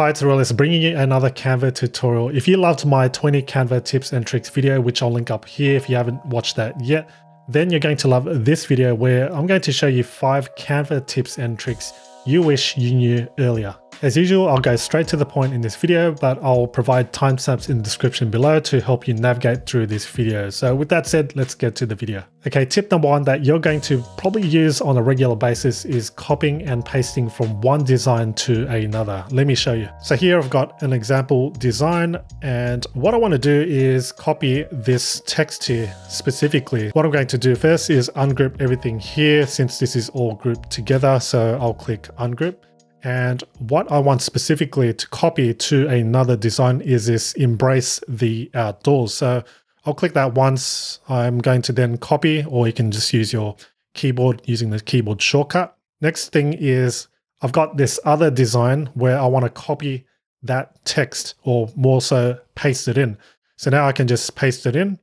Hi, it's Aurelius bringing you another Canva tutorial. If you loved my 20 Canva tips and tricks video, which I'll link up here if you haven't watched that yet, then you're going to love this video where I'm going to show you 5 Canva tips and tricks you wish you knew earlier. As usual, I'll go straight to the point in this video, but I'll provide timestamps in the description below to help you navigate through this video. So with that said, let's get to the video. Okay, tip number 1 that you're going to probably use on a regular basis is copying and pasting from one design to another. Let me show you. So here I've got an example design, and what I want to do is copy this text here specifically. What I'm going to do first is ungroup everything here since this is all grouped together. So I'll click ungroup. And what I want specifically to copy to another design is this embrace the outdoors. So I'll click that once. I'm going to then copy, or you can just use your keyboard using the keyboard shortcut. Next thing is I've got this other design where I want to copy that text, or more so paste it in. So now I can just paste it in,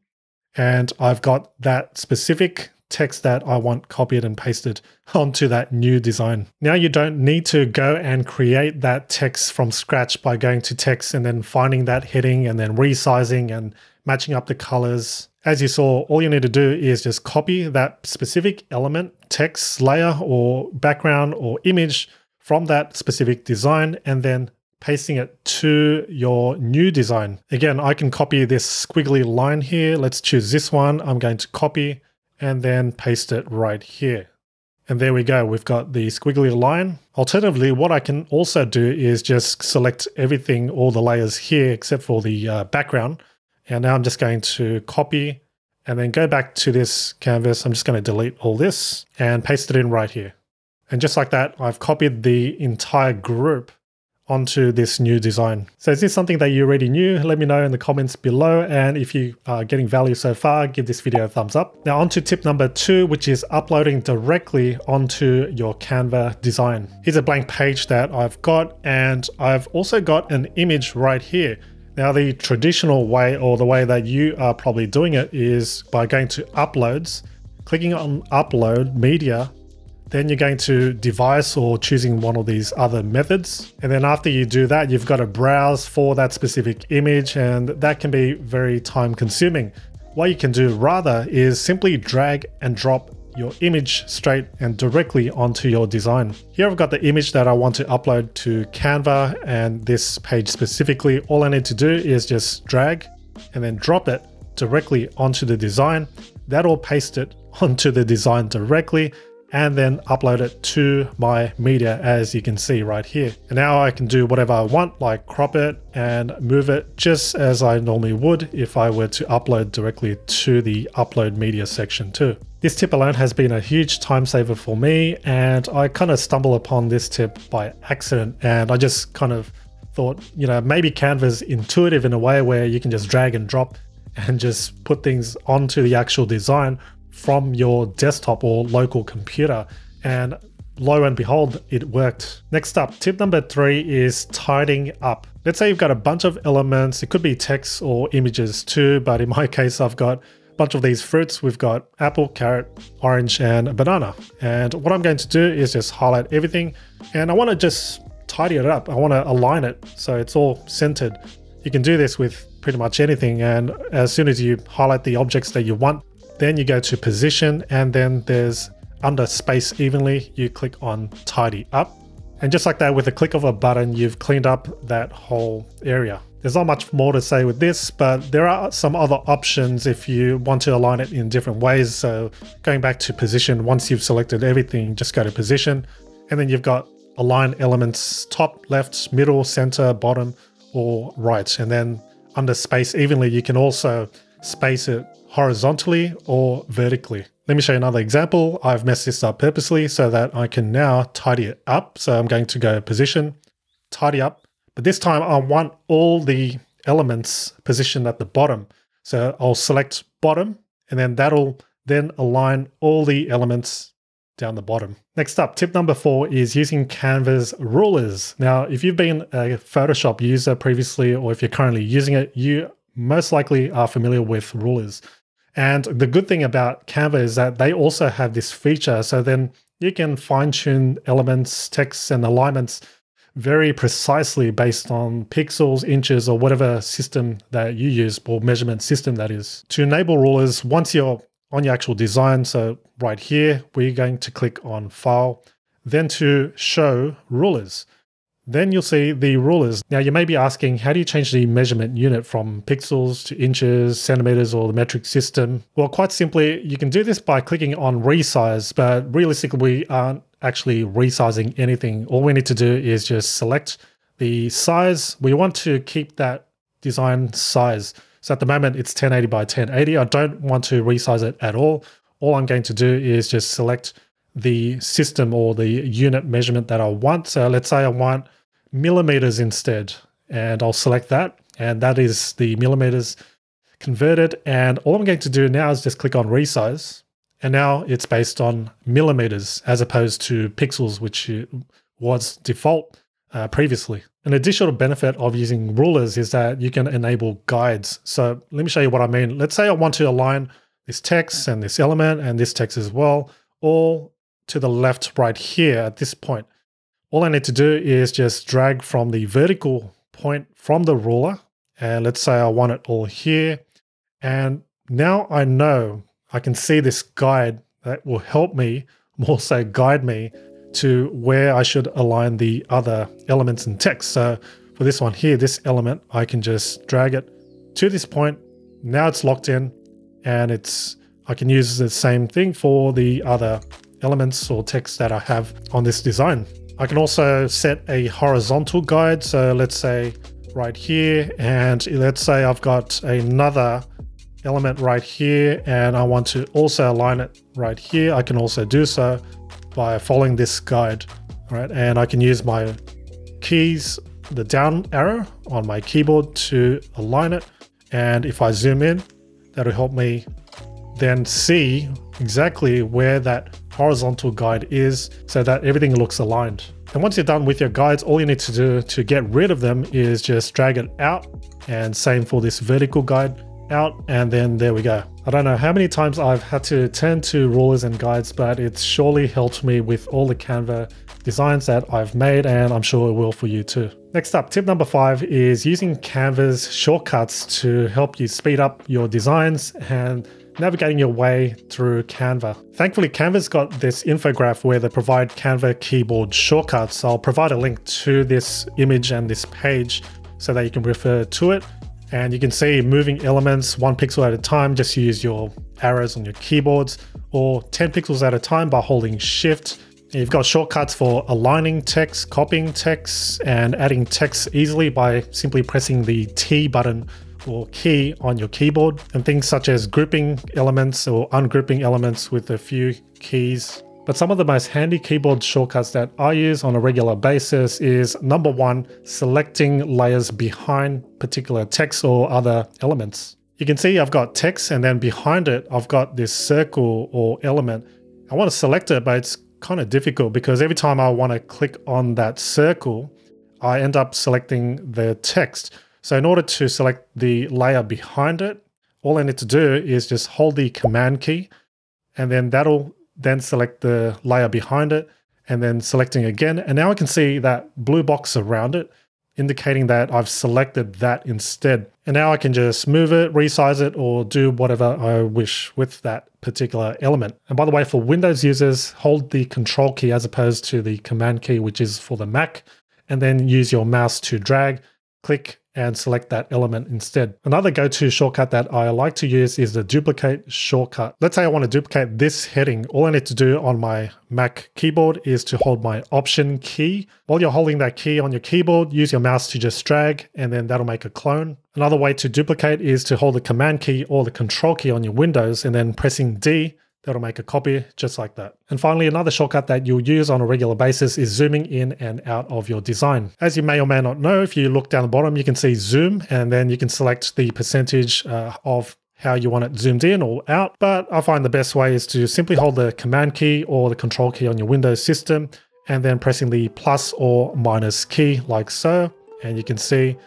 and I've got that specific text that I want copied and pasted onto that new design. Now you don't need to go and create that text from scratch by going to text and then finding that heading and then resizing and matching up the colors. As you saw, all you need to do is just copy that specific element, text, layer, or background, or image from that specific design and then pasting it to your new design. Again, I can copy this squiggly line here. Let's choose this one. I'm going to copy and then paste it right here. And there we go, we've got the squiggly line. Alternatively, what I can also do is just select everything, all the layers here except for the background. And now I'm just going to copy and then go back to this canvas. I'm just going to delete all this and paste it in right here. And just like that, I've copied the entire group onto this new design. So is this something that you already knew? Let me know in the comments below. And if you are getting value so far, give this video a thumbs up. Now onto tip number 2, which is uploading directly onto your Canva design. Here's a blank page that I've got, and I've also got an image right here. Now the traditional way, or the way that you are probably doing it, is by going to uploads, clicking on upload media, then you're going to device, or choosing one of these other methods. And then after you do that, you've got to browse for that specific image, and that can be very time consuming. What you can do rather is simply drag and drop your image straight and directly onto your design. Here I've got the image that I want to upload to Canva and this page specifically. All I need to do is just drag and then drop it directly onto the design. That'll paste it onto the design directly, and then upload it to my media, as you can see right here. And now I can do whatever I want, like crop it and move it, just as I normally would if I were to upload directly to the upload media section too. This tip alone has been a huge time saver for me, and I kind of stumbled upon this tip by accident, and I just kind of thought, you know, maybe Canva's intuitive in a way where you can just drag and drop and just put things onto the actual design from your desktop or local computer, and lo and behold, it worked. Next up, tip number 3 is tidying up. Let's say you've got a bunch of elements. It could be text or images too, but in my case, I've got a bunch of these fruits. We've got apple, carrot, orange, and banana. And what I'm going to do is just highlight everything, and I want to just tidy it up. I want to align it so it's all centered. You can do this with pretty much anything, and as soon as you highlight the objects that you want, then you go to position, and then there's under space evenly, you click on tidy up. And just like that, with a click of a button, you've cleaned up that whole area. There's not much more to say with this, but there are some other options if you want to align it in different ways. So going back to position, once you've selected everything, just go to position, and then you've got align elements, top, left, middle, center, bottom, or right. And then under space evenly, you can also space it horizontally or vertically. Let me show you another example. I've messed this up purposely so that I can now tidy it up. So I'm going to go position, tidy up, but this time I want all the elements positioned at the bottom. So I'll select bottom, and then that'll then align all the elements down the bottom. Next up, tip number 4 is using Canva's rulers. Now, if you've been a Photoshop user previously, or if you're currently using it, you most likely are familiar with rulers. And the good thing about Canva is that they also have this feature. So then you can fine tune elements, texts, and alignments very precisely based on pixels, inches, or whatever system that you use, or measurement system that is. To enable rulers, once you're on your actual design, so right here, we're going to click on File, then to Show Rulers. Then you'll see the rulers. Now you may be asking, how do you change the measurement unit from pixels to inches, centimeters, or the metric system? Well, quite simply, you can do this by clicking on Resize, but realistically, we aren't actually resizing anything. All we need to do is just select the size. We want to keep that design size. So at the moment, it's 1080 by 1080. I don't want to resize it at all. All I'm going to do is just select the system or the unit measurement that I want. So let's say I want millimeters instead, and I'll select that. And that is the millimeters converted. And all I'm going to do now is just click on Resize. And now it's based on millimeters as opposed to pixels, which was default previously. An additional benefit of using rulers is that you can enable guides. So let me show you what I mean. Let's say I want to align this text and this element and this text as well, all to the left right here at this point. All I need to do is just drag from the vertical point from the ruler. And let's say I want it all here. And now I know I can see this guide that will help me, more so guide me to where I should align the other elements in text. So for this one here, this element, I can just drag it to this point. Now it's locked in, and I can use the same thing for the other elements or text that I have on this design. I can also set a horizontal guide. So let's say right here, and let's say I've got another element right here, and I want to also align it right here. I can also do so by following this guide. All right, and I can use my keys, the down arrow on my keyboard, to align it. And if I zoom in, that'll help me then see exactly where that horizontal guide is so that everything looks aligned. And once you're done with your guides, all you need to do to get rid of them is just drag it out, and same for this vertical guide out, and then there we go. I don't know how many times I've had to turn to rulers and guides, but it's surely helped me with all the Canva designs that I've made, and I'm sure it will for you too. Next up, tip number 5 is using Canva's shortcuts to help you speed up your designs and navigating your way through Canva. Thankfully, Canva's got this infographic where they provide Canva keyboard shortcuts. I'll provide a link to this image and this page so that you can refer to it. And you can see moving elements 1 pixel at a time, just use your arrows on your keyboards, or 10 pixels at a time by holding Shift. And you've got shortcuts for aligning text, copying text, and adding text easily by simply pressing the T button or key on your keyboard, and things such as grouping elements or ungripping elements with a few keys. But some of the most handy keyboard shortcuts that I use on a regular basis is number 1, selecting layers behind particular text or other elements. You can see I've got text, and then behind it, I've got this circle or element. I want to select it, but it's kind of difficult because every time I want to click on that circle, I end up selecting the text. So in order to select the layer behind it, all I need to do is just hold the Command key, and then that'll then select the layer behind it, and then selecting again. And now I can see that blue box around it, indicating that I've selected that instead. And now I can just move it, resize it, or do whatever I wish with that particular element. And by the way, for Windows users, hold the Control key as opposed to the Command key, which is for the Mac, and then use your mouse to drag, click, and select that element instead. Another go-to shortcut that I like to use is the duplicate shortcut. Let's say I want to duplicate this heading. All I need to do on my Mac keyboard is to hold my Option key. While you're holding that key on your keyboard, use your mouse to just drag, and then that'll make a clone. Another way to duplicate is to hold the Command key or the Control key on your Windows, and then pressing D, that'll make a copy just like that. And finally, another shortcut that you'll use on a regular basis is zooming in and out of your design. As you may or may not know, if you look down the bottom, you can see zoom, and then you can select the percentage of how you want it zoomed in or out. But I find the best way is to simply hold the Command key or the Control key on your Windows system, and then pressing the plus or minus key like so. And you can see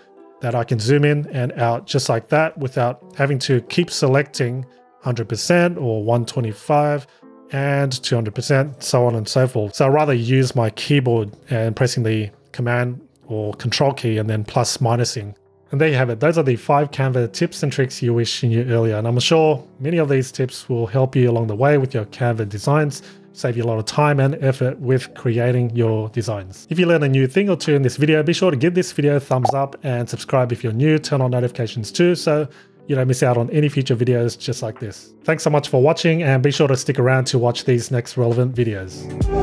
that I can zoom in and out just like that without having to keep selecting 100% or 125 and 200%, so on and so forth. So I'd rather use my keyboard and pressing the Command or control key and then plus minusing. And there you have it. Those are the 5 Canva tips and tricks you wish you knew earlier. And I'm sure many of these tips will help you along the way with your Canva designs, save you a lot of time and effort with creating your designs. If you learned a new thing or two in this video, be sure to give this video a thumbs up and subscribe if you're new. Turn on notifications too, so you don't miss out on any future videos just like this. Thanks so much for watching, and be sure to stick around to watch these next relevant videos.